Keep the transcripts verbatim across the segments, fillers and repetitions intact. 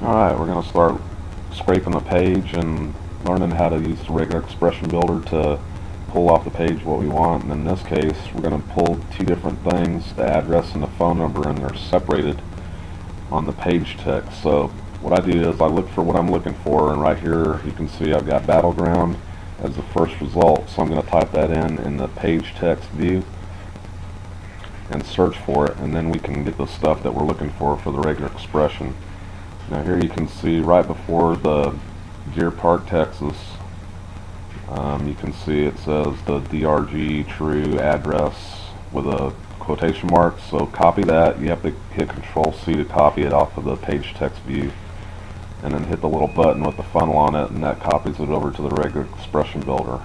Alright, we're going to start scraping the page and learning how to use the regular expression builder to pull off the page what we want. And in this case, we're going to pull two different things, the address and the phone number, and they're separated on the page text. So what I do is I look for what I'm looking for, and right here you can see I've got battleground as the first result. So I'm going to type that in in the page text view and search for it, and then we can get the stuff that we're looking for for the regular expression. Now here you can see right before the Deer Park, Texas, um, you can see it says the D R G true address with a quotation mark, so copy that. You have to hit control C to copy it off of the page text view, and then hit the little button with the funnel on it, and that copies it over to the regular expression builder.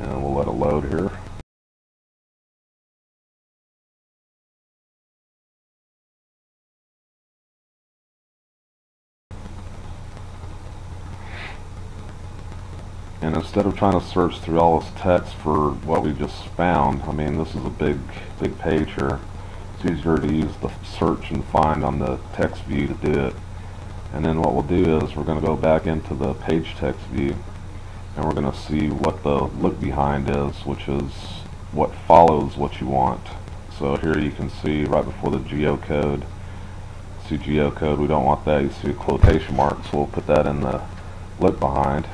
And we'll let it load here. And instead of trying to search through all this text for what we just found, I mean, this is a big, big page here. It's easier to use the search and find on the text view to do it. And then what we'll do is we're going to go back into the page text view, and we're going to see what the look behind is, which is what follows what you want. So here you can see right before the geocode, see geocode, we don't want that. You see a quotation mark, so we'll put that in the look behind.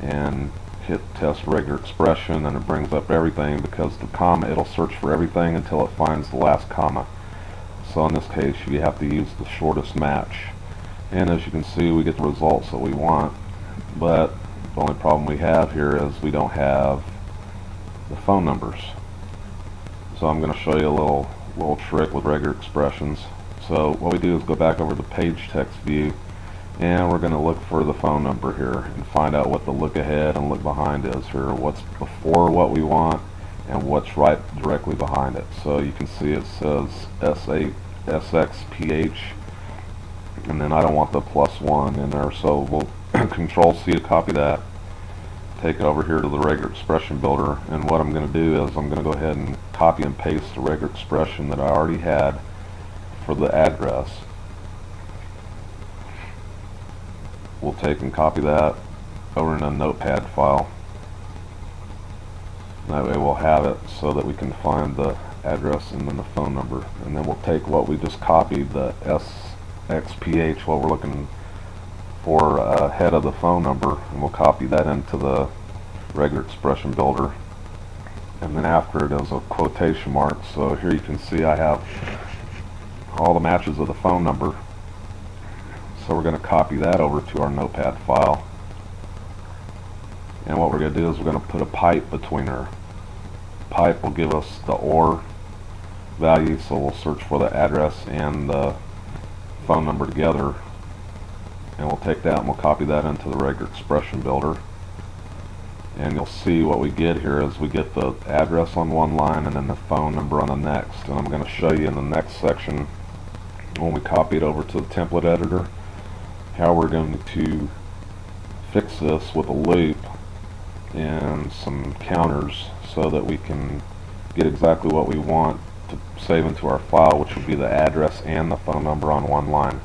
And hit test regular expression, and it brings up everything because the comma, it'll search for everything until it finds the last comma. So in this case you have to use the shortest match, and as you can see we get the results that we want, but the only problem we have here is we don't have the phone numbers. So I'm going to show you a little little trick with regular expressions. So what we do is go back over to the page text view, and we're going to look for the phone number here and find out what the look ahead and look behind is here, what's before what we want and what's right directly behind it. So you can see it says S A S X P H, and then I don't want the plus one in there, so we'll control C to copy that, take it over here to the regular expression builder, and what I'm going to do is I'm going to go ahead and copy and paste the regular expression that I already had for the address. We'll take and copy that over in a notepad file. That way we'll have it so that we can find the address and then the phone number. And then we'll take what we just copied, the S X P H, what we're looking for uh, ahead of the phone number, and we'll copy that into the regular expression builder. And then after it is a quotation mark. So here you can see I have all the matches of the phone number. So we're going to copy that over to our notepad file, and what we're going to do is we're going to put a pipe between her. Pipe will give us the or value, so we'll search for the address and the phone number together, and we'll take that and we'll copy that into the regular expression builder, and you'll see what we get here is we get the address on one line and then the phone number on the next. And I'm going to show you in the next section, when we copy it over to the template editor, how we're going to fix this with a loop and some counters so that we can get exactly what we want to save into our file, which would be the address and the phone number on one line.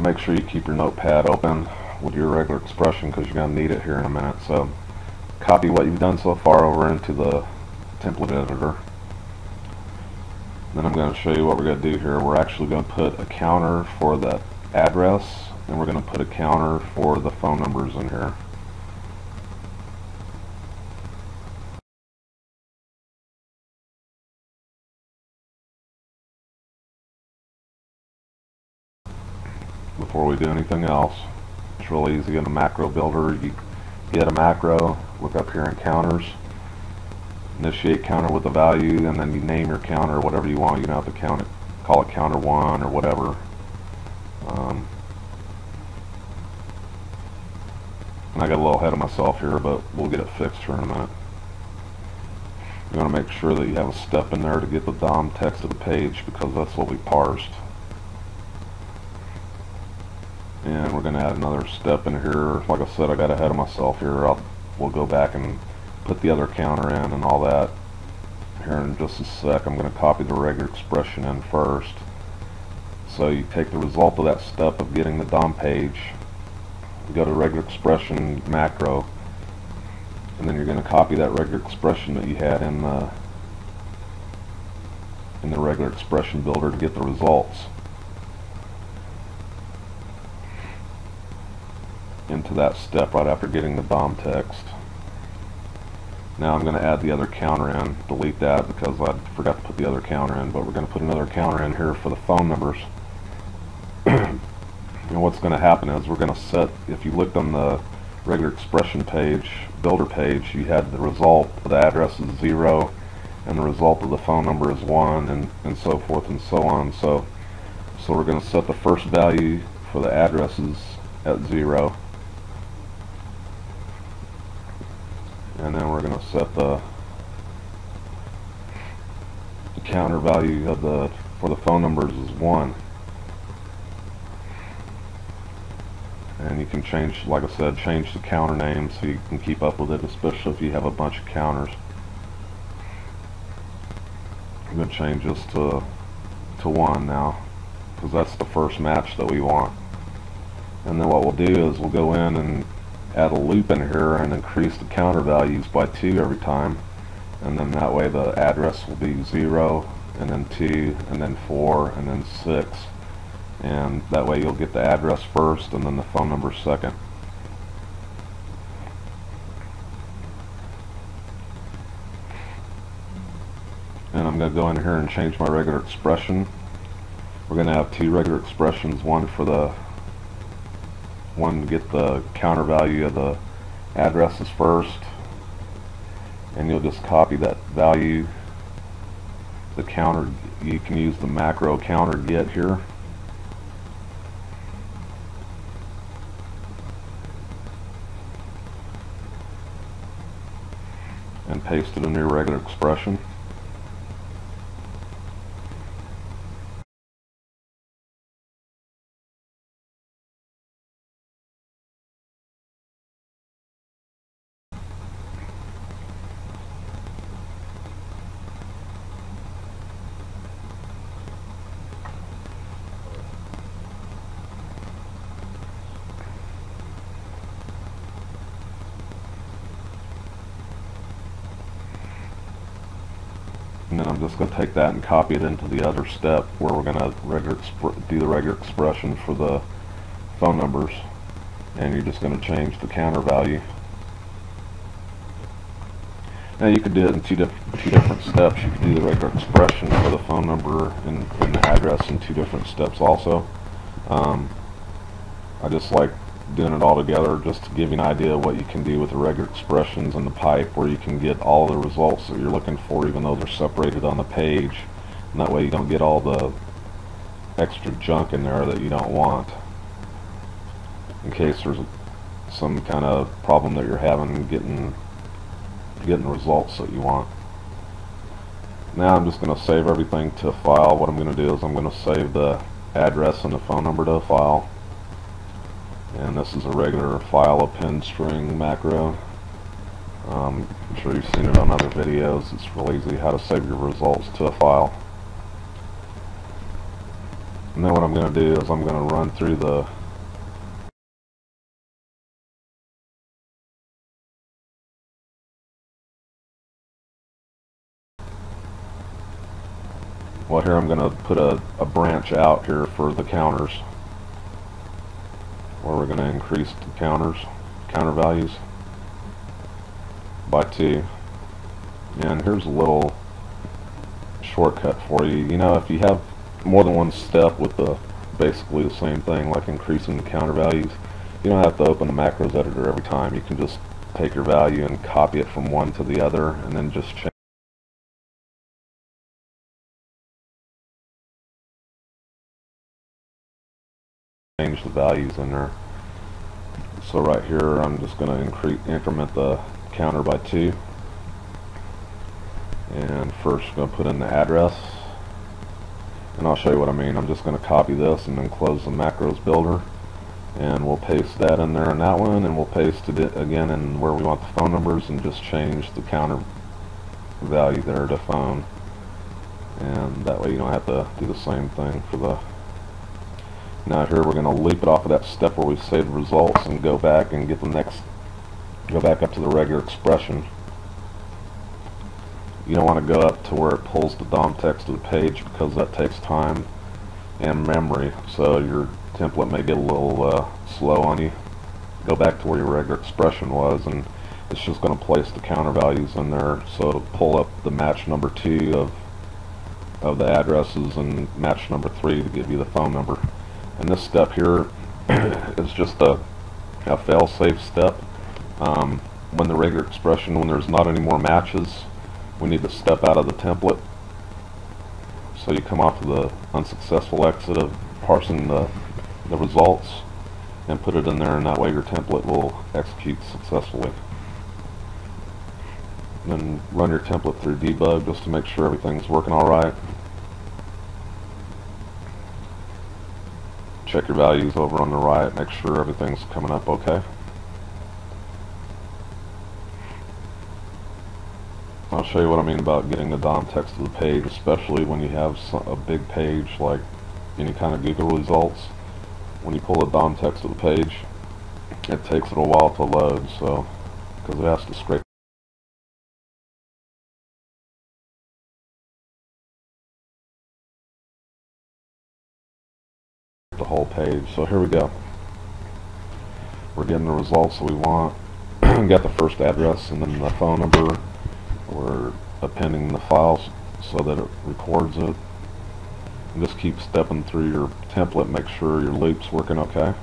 Make sure you keep your notepad open with your regular expression because you're going to need it here in a minute. So copy what you've done so far over into the template editor. Then I'm going to show you what we're going to do here. We're actually going to put a counter for the address, and we're going to put a counter for the phone numbers in here. Before we do anything else, it's really easy in a macro builder. You get a macro, look up here in counters, initiate counter with a value, and then you name your counter whatever you want. You don't have to count it, call it counter one or whatever. Um, and I got a little ahead of myself here, but we'll get it fixed here in a minute. You want to make sure that you have a step in there to get the D O M text of the page, because that's what we parsed. And we're going to add another step in here. Like I said, I got ahead of myself here. I'll, we'll go back and put the other counter in and all that here in just a sec. I'm going to copy the regular expression in first. So you take the result of that step of getting the D O M page, you go to regular expression macro, and then you're going to copy that regular expression that you had in the in the regular expression builder to get the results into that step right after getting the D O M text. Now I'm going to add the other counter in. Delete that because I forgot to put the other counter in, but we're going to put another counter in here for the phone numbers. And what's going to happen is we're going to set, if you looked on the regular expression page, builder page, you had the result of the address is zero and the result of the phone number is one, and, and so forth and so on. So, so we're going to set the first value for the addresses at zero. And then we're going to set the, the counter value of the for the phone numbers is one. And you can change, like I said, change the counter name so you can keep up with it, especially if you have a bunch of counters. I'm going to change this to to one now because that's the first match that we want. And then what we'll do is we'll go in and add a loop in here and increase the counter values by two every time, and then that way the address will be zero and then two and then four and then six, and that way you'll get the address first and then the phone number second. And I'm going to go in here and change my regular expression. We're going to have two regular expressions, one for the one to get the counter value of the addresses first, and you'll just copy that value. The counter, you can use the macro counter get here, and paste it in your regular expression. And then I'm just going to take that and copy it into the other step where we're going to regular do the regular expression for the phone numbers, and you're just going to change the counter value. Now you could do it in two, diff two different steps. You could do the regular expression for the phone number and, and the address in two different steps also. Um, I just like doing it all together just to give you an idea of what you can do with the regular expressions and the pipe, where you can get all the results that you're looking for even though they're separated on the page, and that way you don't get all the extra junk in there that you don't want in case there's some kind of problem that you're having getting getting results that you want. Now I'm just going to save everything to a file. What I'm going to do is I'm going to save the address and the phone number to a file. And this is a regular file append string macro. Um, I'm sure you've seen it on other videos. It's real easy how to save your results to a file. And then what I'm going to do is I'm going to run through the well here I'm going to put a, a branch out here for the counters, where we're going to increase the counters, counter values by two. And here's a little shortcut for you. You know, if you have more than one step with the basically the same thing, like increasing the counter values, you don't have to open the macros editor every time. You can just take your value and copy it from one to the other, and then just change. Change the values in there. So right here I'm just going to increase increment the counter by two, and first I'm going to put in the address, and I'll show you what I mean. I'm just going to copy this and then close the macros builder, and we'll paste that in there in that one, and we'll paste it again in where we want the phone numbers, and just change the counter values that are defined, and that way you don't have to do the same thing for the. Now here we're going to leap it off of that step where we saved results and go back and get the next, go back up to the regular expression. You don't want to go up to where it pulls the D O M text to the page, because that takes time and memory, so your template may get a little uh, slow on you. Go back to where your regular expression was, and it's just going to place the counter values in there, so it'll pull up the match number two of of the addresses and match number three to give you the phone number. And this step here is just a, a fail-safe step. Um, when the regular expression, when there's not any more matches, we need to step out of the template. So you come off of the unsuccessful exit of parsing the, the results and put it in there, and that way your template will execute successfully. Then run your template through debug just to make sure everything's working alright. Check your values over on the right, make sure everything's coming up okay. I'll show you what I mean about getting the D O M text to the page, especially when you have a big page like any kind of Google results. When you pull the D O M text to the page, it takes it a while to load, so because it has to scrape. The whole page. So here we go. We're getting the results that we want. We got the first address and then the phone number. We're appending the files so that it records it. And just keep stepping through your template. Make sure your loop's working okay.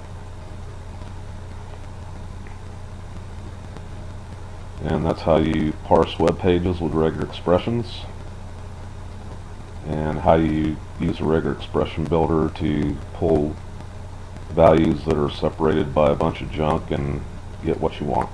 And that's how you parse web pages with regular expressions, and how you use a regular expression builder to pull values that are separated by a bunch of junk and get what you want.